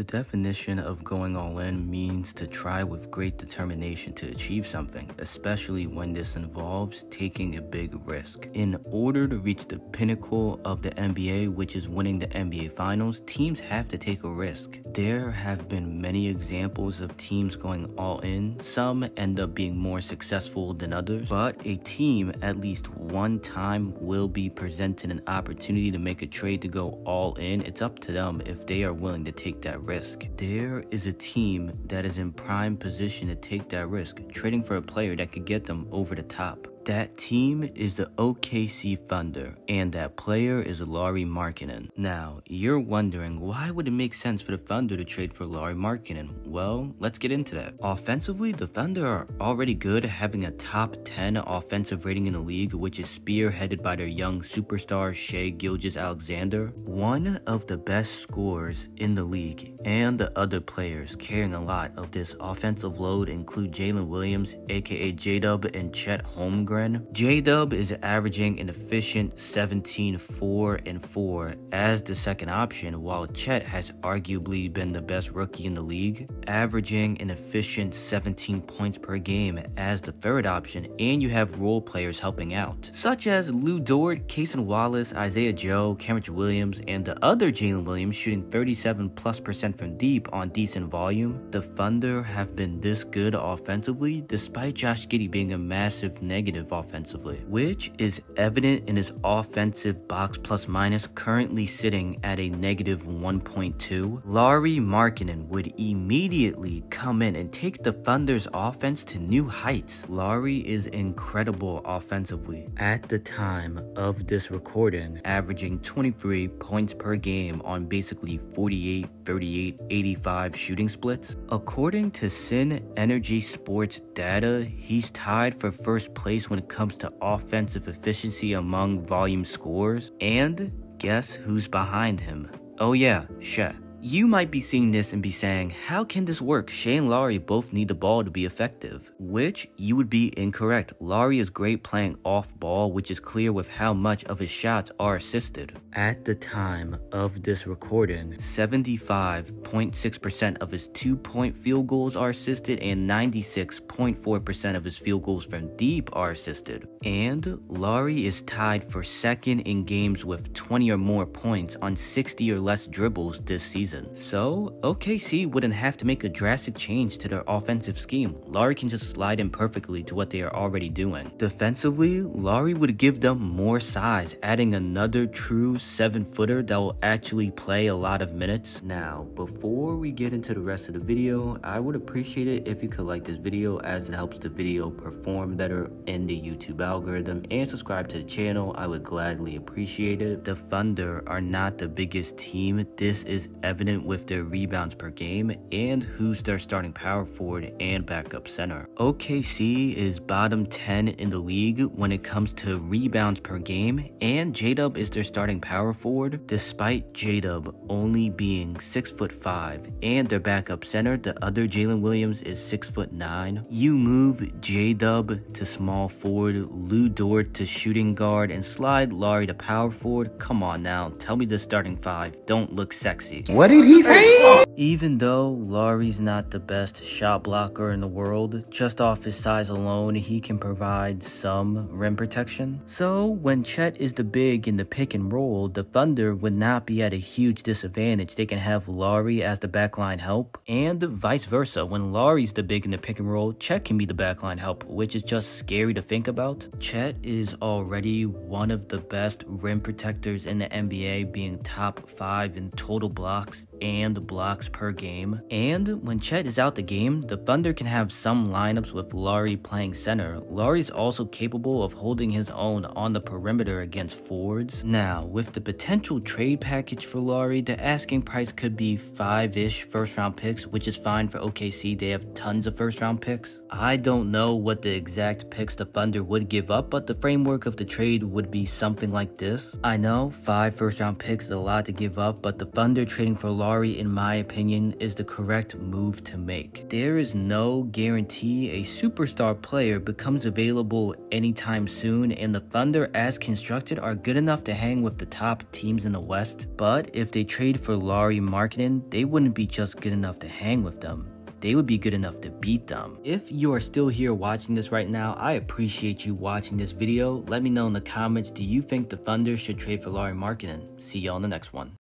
The definition of going all in means to try with great determination to achieve something, especially when this involves taking a big risk. In order to reach the pinnacle of the NBA, which is winning the NBA Finals, teams have to take a risk. There have been many examples of teams going all in. Some end up being more successful than others, but a team at least one time will be presented an opportunity to make a trade to go all in. It's up to them if they are willing to take that risk. There is a team that is in prime position to take that risk, trading for a player that could get them over the top. That team is the OKC Thunder, and that player is Lauri Markkanen. Now, you're wondering, why would it make sense for the Thunder to trade for Lauri Markkanen? Well, let's get into that. Offensively, the Thunder are already good, having a top 10 offensive rating in the league, which is spearheaded by their young superstar Shai Gilgeous-Alexander, one of the best scorers in the league, and the other players carrying a lot of this offensive load include Jalen Williams, aka J-Dub, and Chet Holmgren. J-Dub is averaging an efficient 17, 4, and 4 as the second option, while Chet has arguably been the best rookie in the league, averaging an efficient 17 points per game as the third option, and you have role players helping out, such as Lou Dort, Kasen Wallace, Isaiah Joe, Cambridge Williams, and the other Jalen Williams shooting 37+% from deep on decent volume. The Thunder have been this good offensively, despite Josh Giddey being a massive negative offensively, which is evident in his offensive box plus minus, currently sitting at a negative 1.2. Lauri Markkanen would immediately come in and take the Thunder's offense to new heights. Lauri is incredible offensively at the time of this recording, averaging 23 points per game on basically 48, 38, 85 shooting splits. According to Sin Energy Sports data, he's tied for first place when it comes to offensive efficiency among volume scores. And guess who's behind him? Oh yeah, Shai. You might be seeing this and be saying, how can this work? Shai and Lauri both need the ball to be effective, which you would be incorrect. Lauri is great playing off ball, which is clear with how much of his shots are assisted. At the time of this recording, 75.6% of his two-point field goals are assisted and 96.4% of his field goals from deep are assisted. And Lauri is tied for second in games with 20 or more points on 60 or less dribbles this season. So, OKC wouldn't have to make a drastic change to their offensive scheme. Lauri can just slide in perfectly to what they are already doing. Defensively, Lauri would give them more size, adding another true 7-footer that will actually play a lot of minutes. Now, before we get into the rest of the video, I would appreciate it if you could like this video, as it helps the video perform better in the YouTube algorithm, and subscribe to the channel. I would gladly appreciate it. The Thunder are not the biggest team. This is evident with their rebounds per game and who's their starting power forward and backup center. OKC is bottom 10 in the league when it comes to rebounds per game, and J-Dub is their starting power forward, despite J-Dub only being 6'5", and their backup center, the other Jalen Williams, is 6'9". You move J-Dub to small forward, Lou Dort to shooting guard, and slide Lauri to power forward. Come on now, tell me the starting five don't look sexy. What did he say? Even though Lauri's not the best shot blocker in the world, just off his size alone, he can provide some rim protection. So when Chet is the big in the pick and roll, the Thunder would not be at a huge disadvantage. They can have Lauri as the backline help, and vice versa. When Lauri's the big in the pick and roll, Chet can be the backline help, which is just scary to think about. Chet is already one of the best rim protectors in the NBA, being top 5 in total blocks and blocks per game. And when Chet is out the game, the Thunder can have some lineups with Lauri playing center. Lauri's also capable of holding his own on the perimeter against forwards. Now, with the potential trade package for Lauri, the asking price could be 5-ish first-round picks, which is fine for OKC. They have tons of first-round picks. I don't know what the exact picks the Thunder would give up, but the framework of the trade would be something like this. I know 5 first-round picks is a lot to give up, but the Thunder trading for Lauri Lauri, in my opinion, is the correct move to make. There is no guarantee a superstar player becomes available anytime soon, and the Thunder, as constructed, are good enough to hang with the top teams in the West. But if they trade for Lauri Markkanen, they wouldn't be just good enough to hang with them. They would be good enough to beat them. If you are still here watching this right now, I appreciate you watching this video. Let me know in the comments, do you think the Thunder should trade for Lauri Markkanen? See y'all in the next one.